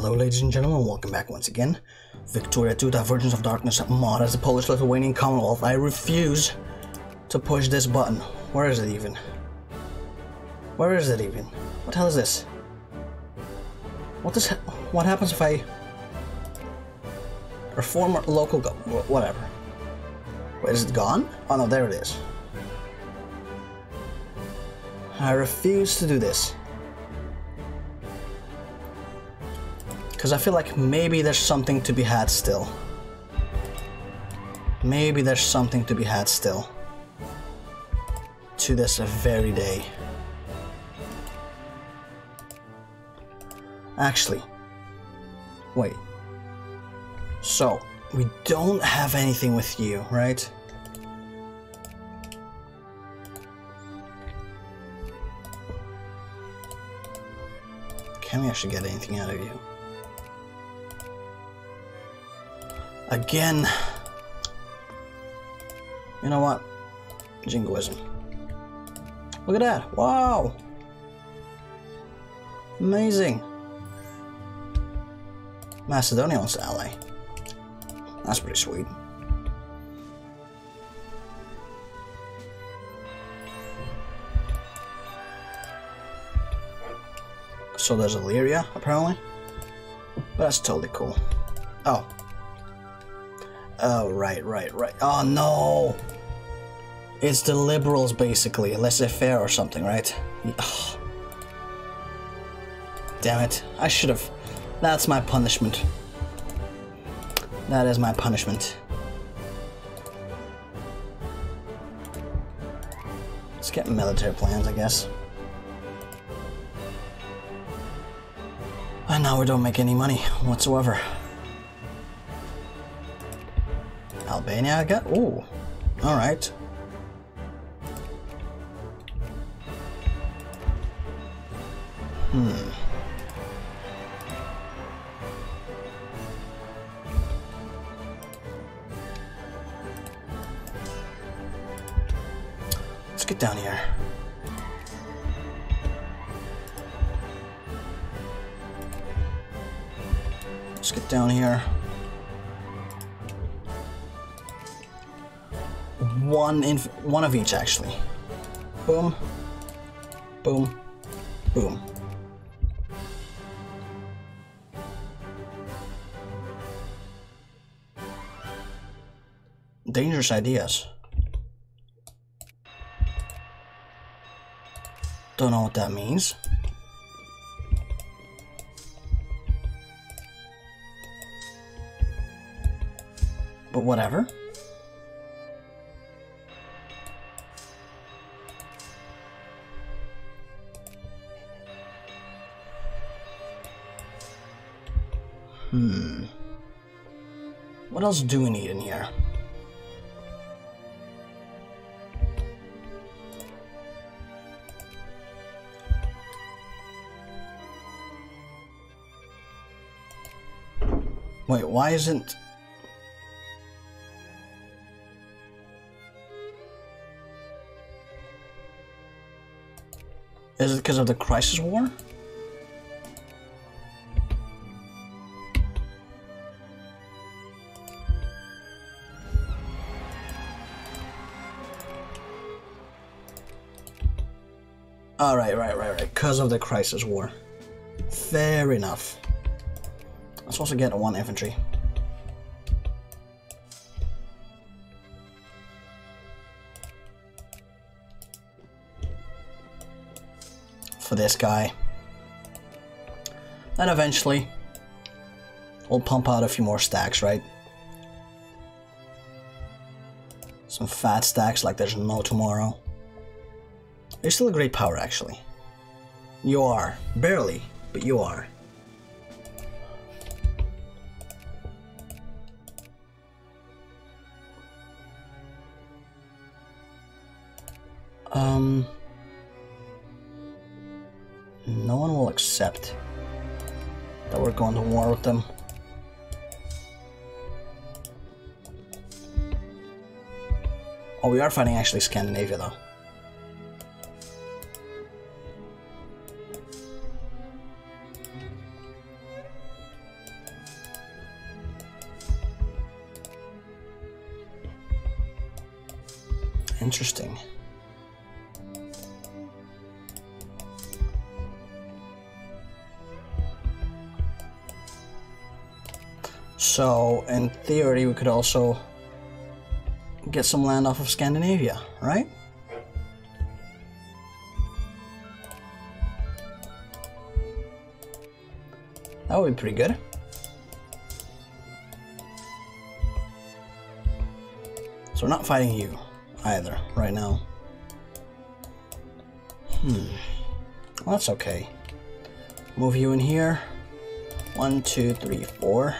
Hello ladies and gentlemen, welcome back once again. Victoria 2, Divergences of Darkness mod as the Polish-Lithuanian Commonwealth. I refuse to push this button. Where is it even? Where is it even? What the hell is this? What happens if I reform local government? Whatever. Wait, is it gone? Oh no, there it is. I refuse to do this. Because I feel like maybe there's something to be had still. Maybe there's something to be had still. To this very day. Actually. Wait. So, we don't have anything with you, right? Can we actually get anything out of you? Again, you know what? Jingoism. Look at that! Wow! Amazing! Macedonia wants to ally. That's pretty sweet. So there's Illyria, apparently. But that's totally cool. Oh. Oh, right. Oh, no! It's the Liberals, basically. Laissez-faire or something, right? Ugh. Damn it. I should've. That's my punishment. That is my punishment. Let's get military plans, I guess. And now we don't make any money whatsoever. Albania, I got. Ooh, all right. Let's get down here. Let's get down here. One of each, actually. Boom, boom, boom. Dangerous ideas. Don't know what that means. But whatever. What else do we need in here? Wait, why isn't... Is it because of the Crisis War? All right. Because of the Crisis War. Fair enough. Let's also get one infantry. For this guy. Then eventually, we'll pump out a few more stacks, right? Some fat stacks like there's no tomorrow. You're still a great power, actually. You are. Barely, but you are. No one will accept that we're going to war with them. Oh, we are fighting actually Scandinavia, though. Interesting. So, in theory, we could also get some land off of Scandinavia, right? That would be pretty good. So we're not fighting you either right now. Well, that's okay. Move you in here. 1, 2, 3, 4.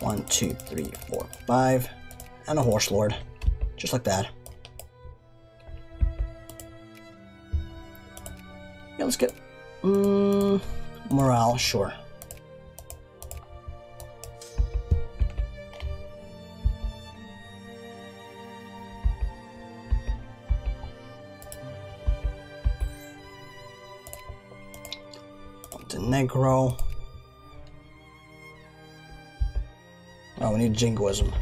1, 2, 3, 4, 5. And a horse lord. Just like that. Yeah, let's get morale, sure. Montenegro. Oh, we need jingoism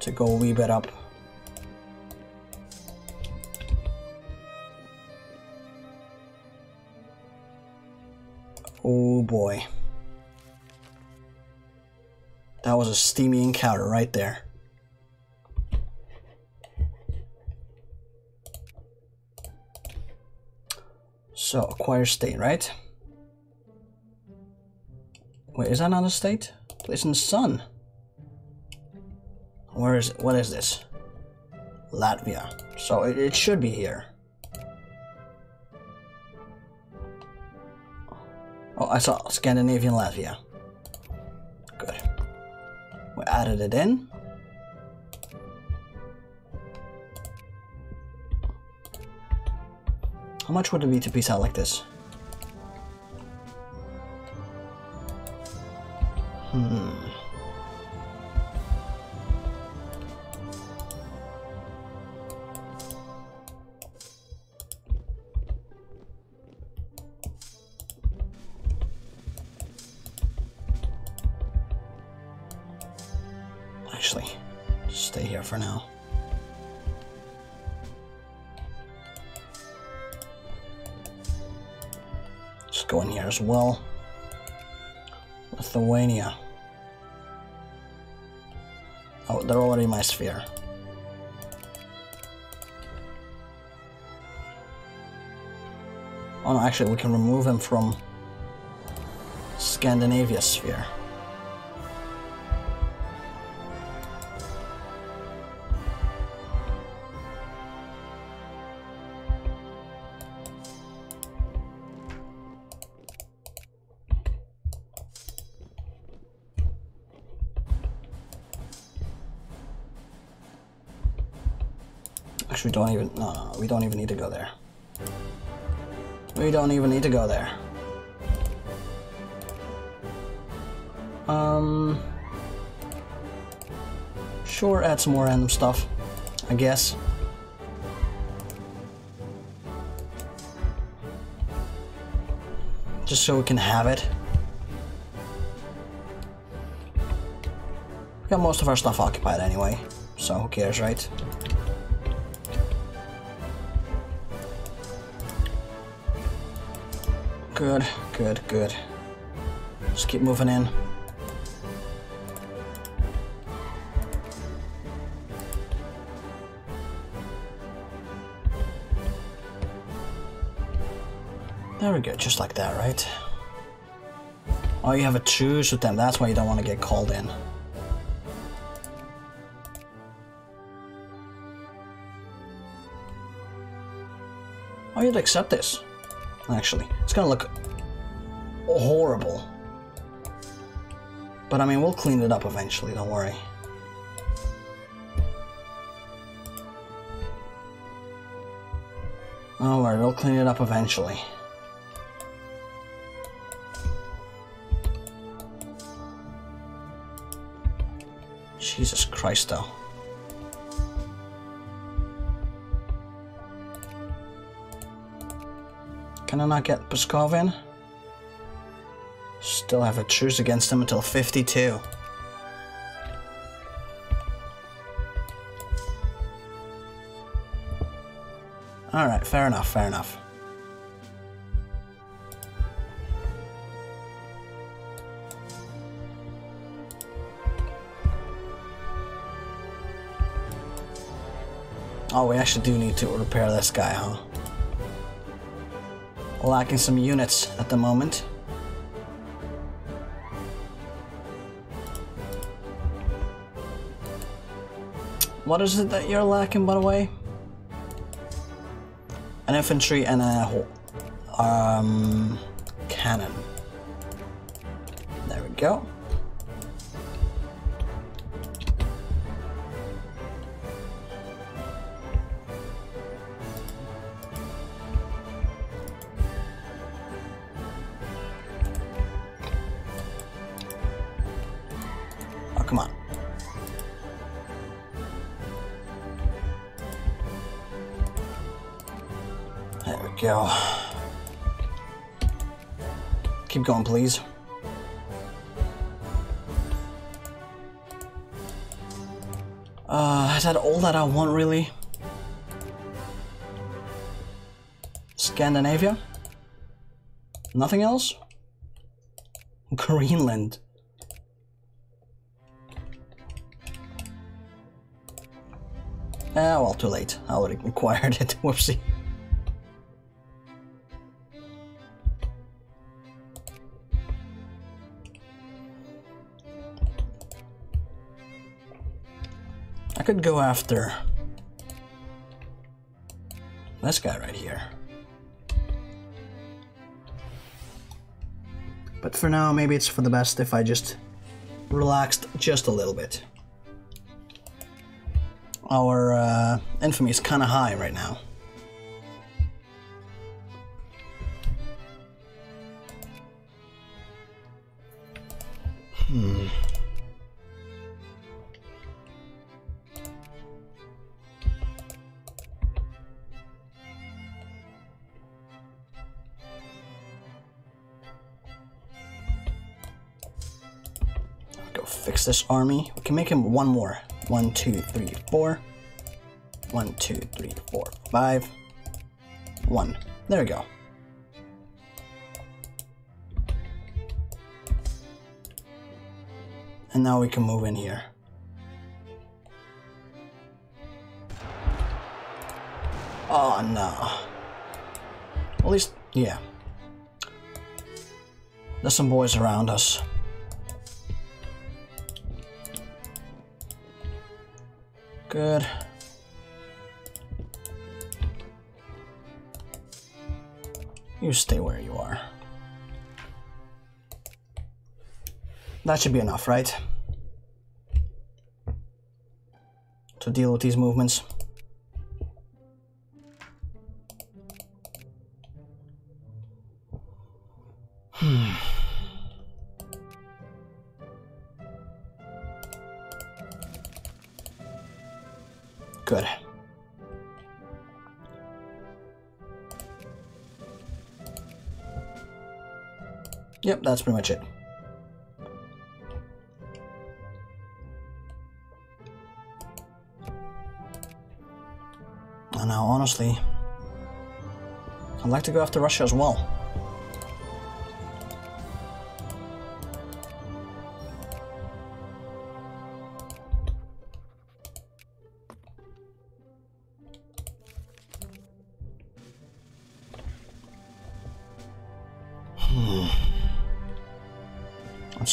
to go a wee bit up. Oh boy. That was a steamy encounter right there. So, acquire state, right? Wait, is that not a state? Place in the sun. Where is it? What is this? Latvia. So it should be here. Oh, I saw Scandinavian Latvia. Good. We added it in. How much would it be to piece out like this? Actually, stay here for now. Just go in here as well. Lithuania. Oh, they're already in my sphere. Oh no, actually we can remove him from Scandinavia sphere. We don't even, no, we don't even need to go there. We don't even need to go there. Sure, add some more random stuff, I guess. Just so we can have it. We got most of our stuff occupied anyway, so who cares, right? Good, good, good. Just keep moving in. There we go, just like that, right? Oh, you have a truce with them, that's why you don't want to get called in. Oh, you'd accept this. Actually, it's gonna look horrible, but I mean, we'll clean it up eventually, don't worry. Don't worry, we'll clean it up eventually. Jesus Christ, though. Can I not get Pskov in? Still have a truce against him until 52. Alright, fair enough, fair enough. Oh, we actually do need to repair this guy, huh? Lacking some units at the moment. What is it that you're lacking, by the way? An infantry and a cannon. There we go. Go. Keep going, please. Is that all that I want, really? Scandinavia? Nothing else? Greenland. Well, too late. I already acquired it. Whoopsie. Could go after this guy right here, but for now maybe it's for the best if I just relaxed just a little bit. Our infamy is kind of high right now. Fix this army. We can make him one more. 1, 2, 3, 4. 1, 2, 3, 4, 5. 1. There we go. And now we can move in here. Oh no. At least, yeah. There's some boys around us. Good. You stay where you are. That should be enough, right? To deal with these movements. Good. Yep, that's pretty much it. And now, honestly, I'd like to go after Russia as well.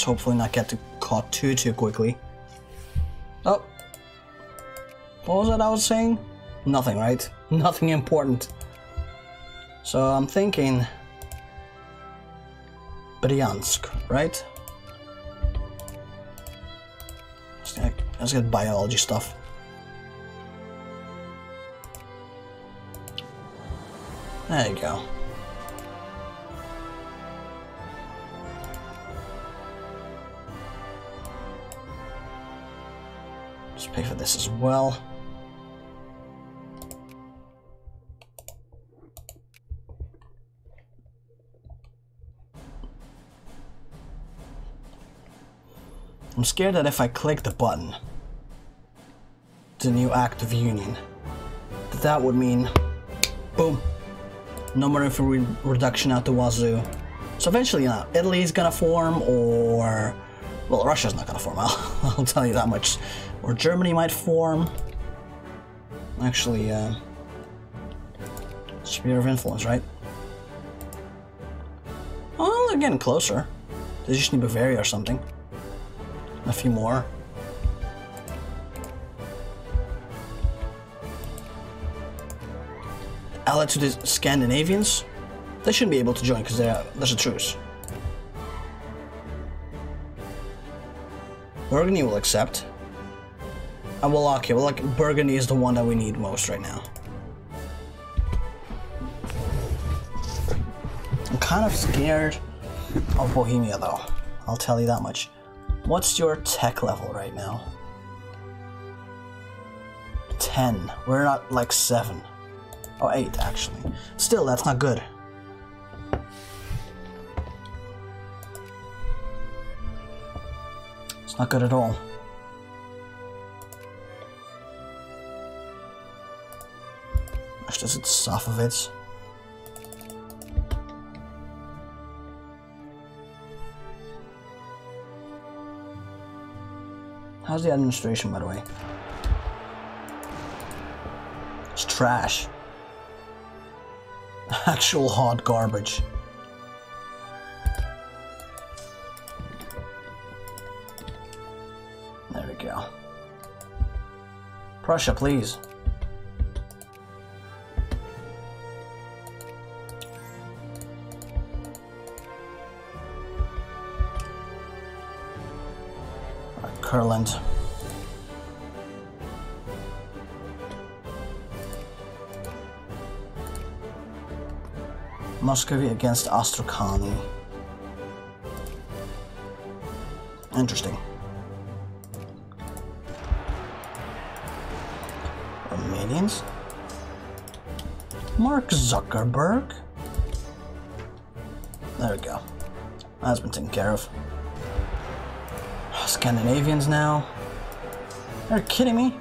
Hopefully not get caught too quickly. Oh, what was that I was saying? Nothing, right? Nothing important. So I'm thinking Bryansk, right? Let's get biology stuff. There you go. Pay for this as well. I'm scared that if I click the button, the new act of union, that would mean Boom. No more infantry reduction out to Wazoo. So eventually, you know, Italy's gonna form, or... well, Russia's not gonna form, I'll tell you that much. Or Germany might form. Actually, sphere of influence, right? Well, they're getting closer. They just need Bavaria or something. A few more. Allied to the Scandinavians? They shouldn't be able to join because there's a truce. Burgundy will accept. And Wallachia. Well, like, Burgundy is the one that we need most right now. I'm kind of scared of Bohemia, though. I'll tell you that much. What's your tech level right now? 10. We're not like 7. Or 8, actually. Still, that's not good. It's not good at all. Gosh, does it suffer of it? How's the administration, by the way? It's trash. Actual hot garbage. There we go. Prussia, please. Curland. Muscovy against Astrakhan. Interesting. Romanians? Mark Zuckerberg? There we go. That's been taken care of. Scandinavians now? Are you kidding me?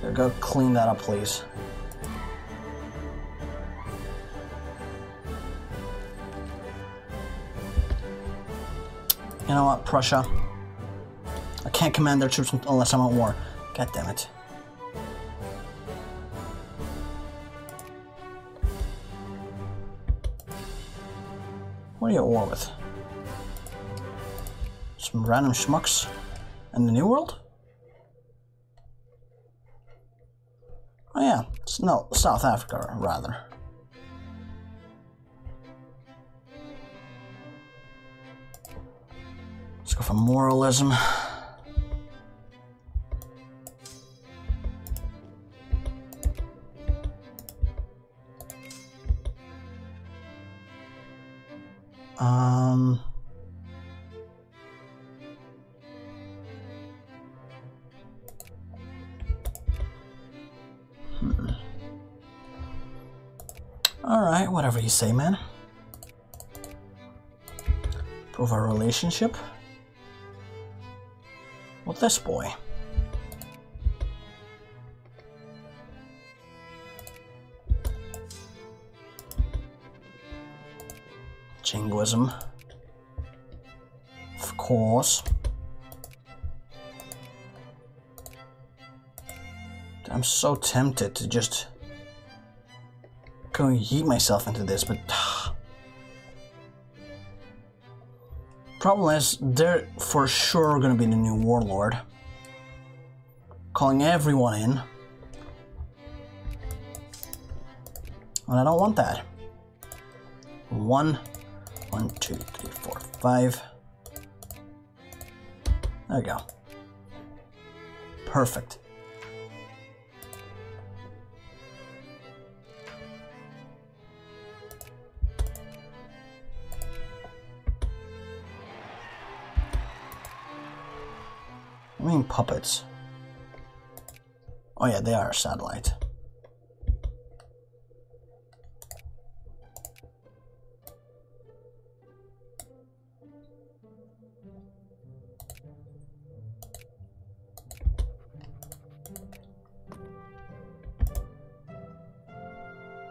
There, go clean that up, please. You know what, Prussia? I can't command their troops unless I'm at war. God damn it. What are you at war with? Some random schmucks in the New World? Oh yeah, no, South Africa, rather. Let's go for moralism. Alright, whatever you say, man. Prove our relationship with this boy. Jingoism. Of course. I'm so tempted to just go yeet myself into this, but problem is they're for sure gonna be the new warlord. Calling everyone in. And I don't want that. 1, 1, 2, 3, 4, 5. There we go. Perfect. I mean puppets. Oh yeah, they are a satellite.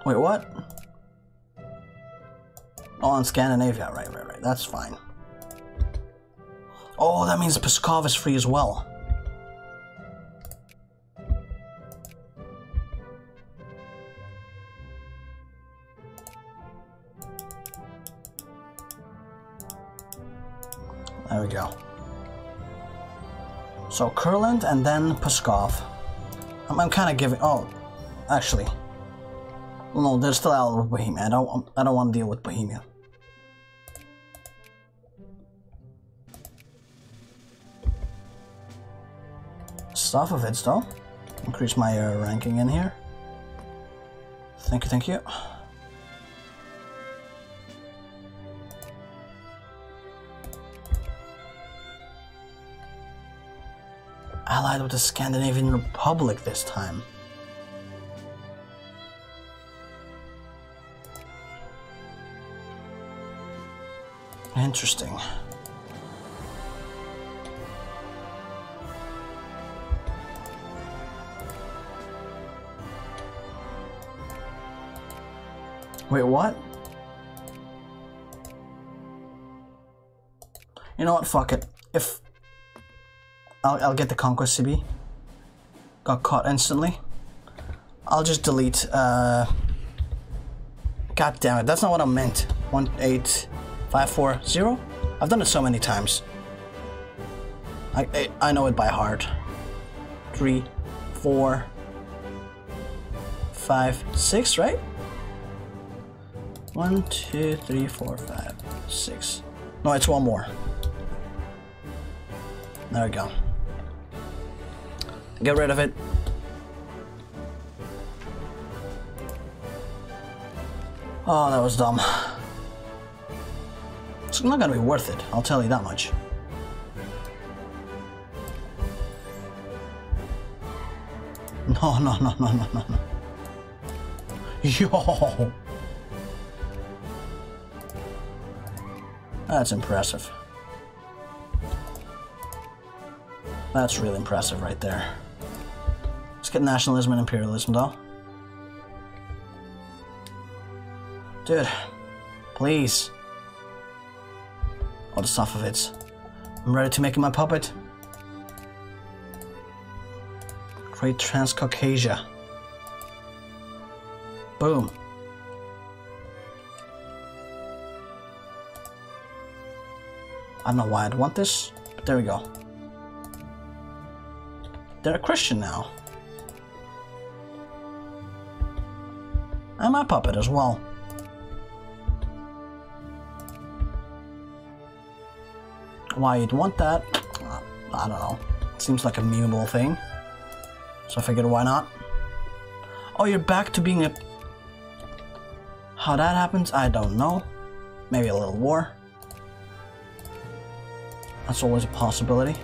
Wait, what? Oh, in Scandinavia, right, that's fine. Oh, that means Pskov is free as well. There we go. So Curland and then Pskov. I'm kind of giving. Oh, actually, no, they're still out of Bohemia. I don't want to deal with Bohemia. Stuff of it though. Increase my ranking in here. Thank you, thank you. Allied with the Scandinavian Republic this time. Interesting. Wait, what? You know what? Fuck it. If... I'll get the Conquest CB. Got caught instantly. I'll just delete, God damn it, that's not what I meant. 18540? I've done it so many times. I know it by heart. 3, 4, 5, 6, right? 1, 2, 3, 4, 5, 6. No, it's one more. There we go. Get rid of it. Oh, that was dumb. It's not gonna be worth it, I'll tell you that much. No. Yo! That's impressive. That's really impressive right there. Let's get nationalism and imperialism though. Dude, please. All the stuff of it. I'm ready to make it my puppet. Great Transcaucasia. Boom. I don't know why I'd want this, but there we go. They're a Christian now. I'm a puppet as well. Why you'd want that? I don't know. It seems like a memeable thing. So I figured why not? Oh, you're back to being a... How that happens, I don't know. Maybe a little war. That's always a possibility.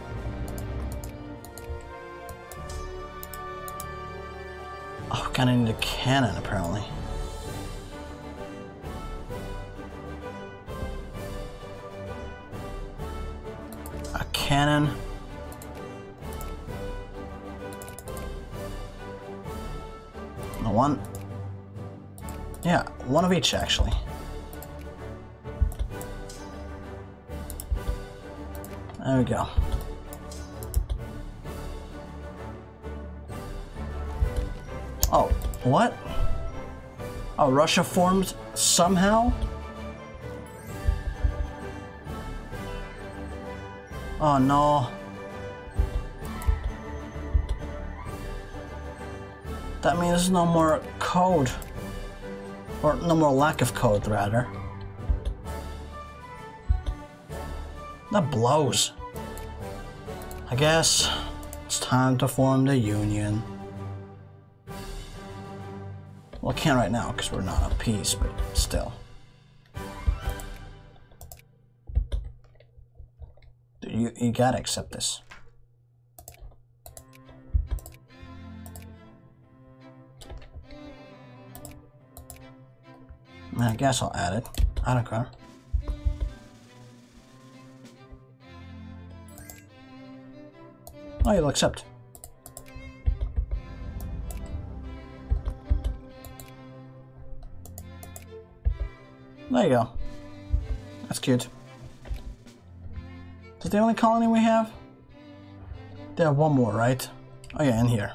Kind of need a cannon, apparently. A cannon. No, one. Yeah, one of each, actually. There we go. Oh, what? Oh, Russia formed somehow? Oh no. That means no more code. Or no more lack of code, rather. That blows. I guess it's time to form the Union. Well, I can't right now because we're not at peace, but still. You gotta accept this. I guess I'll add it. I don't care. Oh, you'll accept. There you go. That's cute. Is that the only colony we have? They have one more, right? Oh yeah, in here.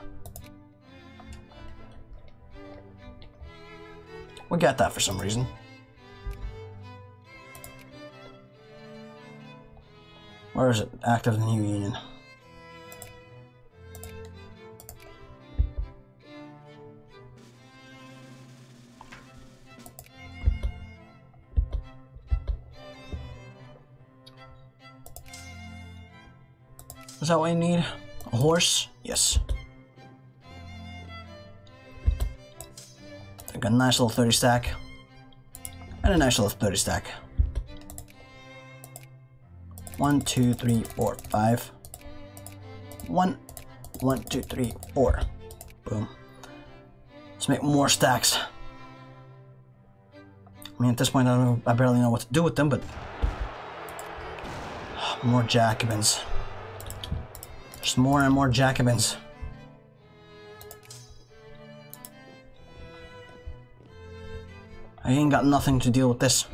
We got that for some reason. Where is it? Active the new union. Is that what I need? A horse? Yes. I got a nice little 30 stack. And a nice little 30 stack. 1, 2, 3, 4, 5. 1, 2, 3, 4. Boom. Let's make more stacks. I mean, at this point, I barely know what to do with them, but... More Jacobins. Just more and more Jacobins. I ain't got nothing to deal with this.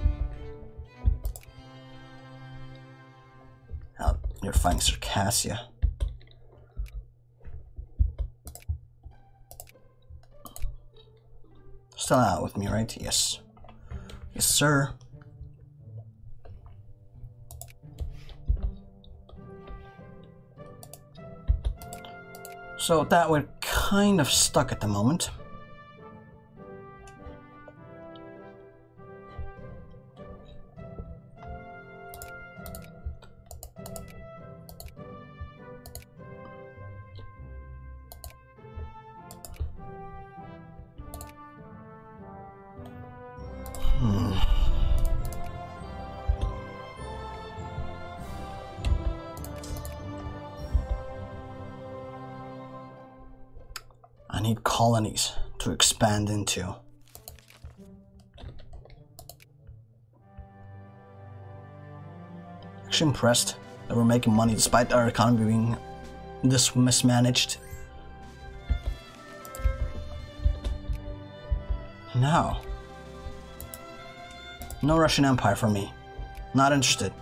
Oh, you're fighting Circassia. Still out with me, right? Yes. Yes, sir. So that we're kind of stuck at the moment. Colonies to expand into. Actually impressed that we're making money despite our economy being this mismanaged. No. No Russian Empire for me. Not interested.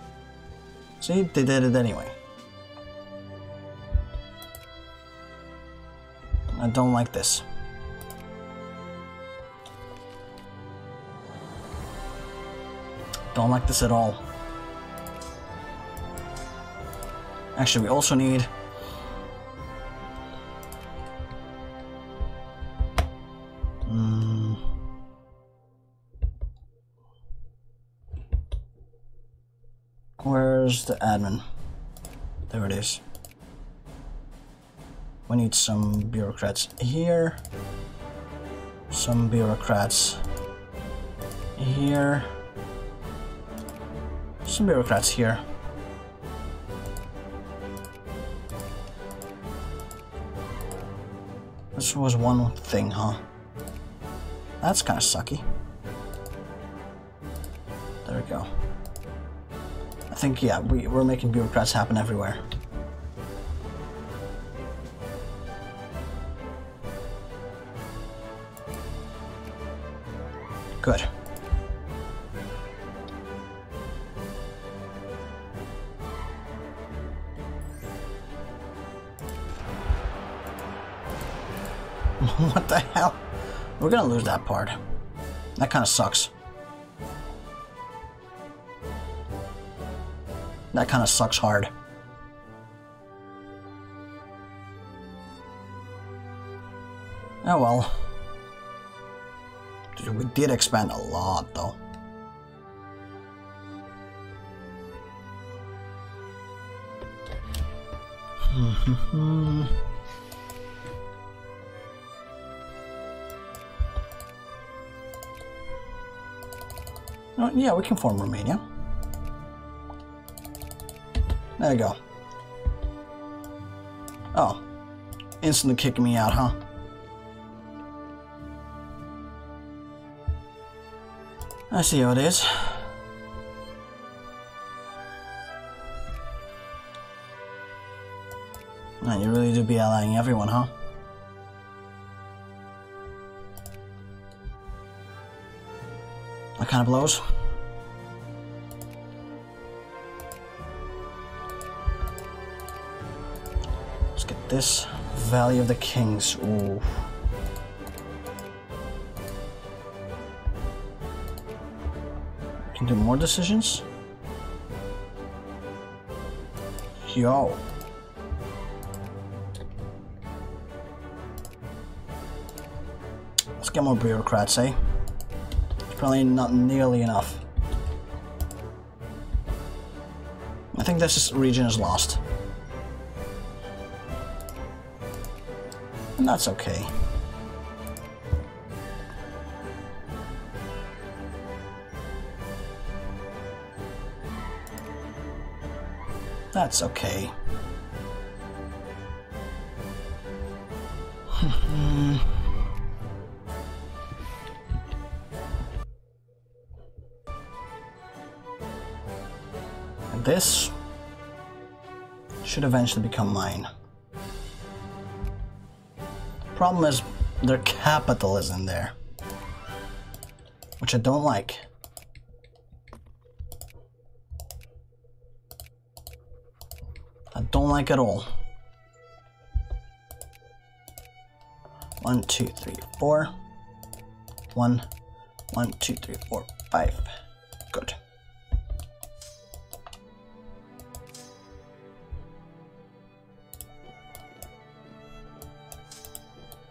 See, they did it anyway. I don't like this. Don't like this at all. Actually, we also need... Where's the admin? There it is. We need some bureaucrats here, some bureaucrats here, some bureaucrats here. This was one thing, huh? That's kind of sucky. There we go. I think, yeah, we're making bureaucrats happen everywhere. Good. What the hell? We're gonna lose that part. That kind of sucks. That kind of sucks hard. Oh well. We did expand a lot, though. Oh, yeah, we can form Romania. There you go. Oh. Instantly kicking me out, huh? I see how it is. Man, you really do be allying everyone, huh? That kind of blows. this Valley of the Kings. Ooh. Can do more decisions. Yo. Let's get more bureaucrats, eh? It's probably not nearly enough. I think this region is lost. And that's okay. That's okay. And this should eventually become mine. Problem is, their capital is in there, which I don't like. I don't like at all. 1, 2, 3, 4. 1, 1, 2, 3, 4, 5. Good.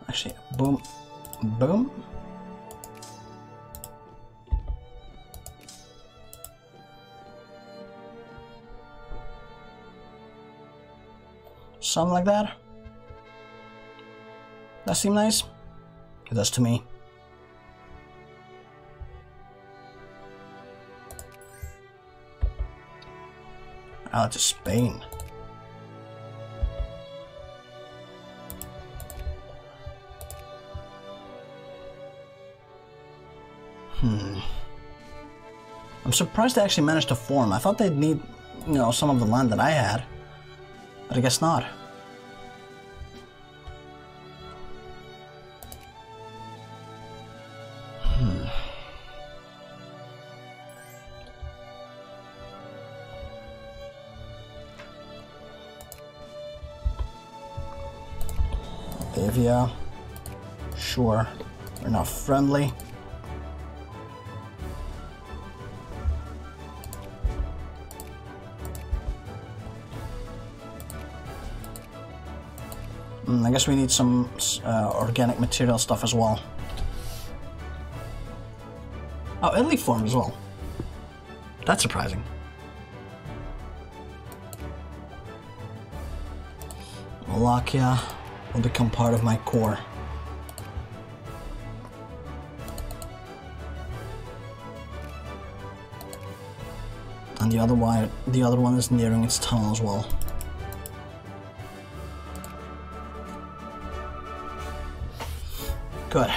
Actually, boom, boom. Something like that. That seems nice. It does to me. Out to Spain. I'm surprised they actually managed to form. I thought they'd need, you know, some of the land that I had, but I guess not. Latvia, sure, we're not friendly. I guess we need some organic material stuff as well. Oh, Italy formed as well. That's surprising. Wallachia will become part of my core. And the other one is nearing its tunnel as well. Good.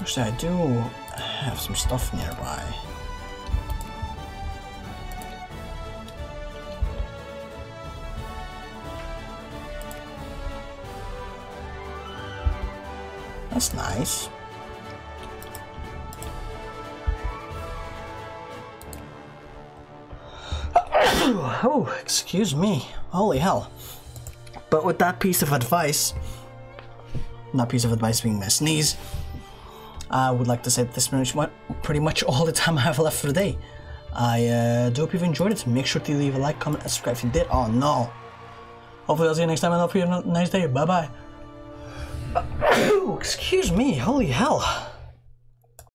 Actually, I do have some stuff nearby. That's nice. Oh, excuse me. Holy hell. But with that piece of advice, not piece of advice being my sneeze, I would like to say that this is pretty much all the time I have left for the day. I do hope you've enjoyed it. Make sure to leave a like, comment, and subscribe if you did. Oh no. Hopefully I'll see you next time and hope you have a nice day. Bye bye. Excuse me, holy hell.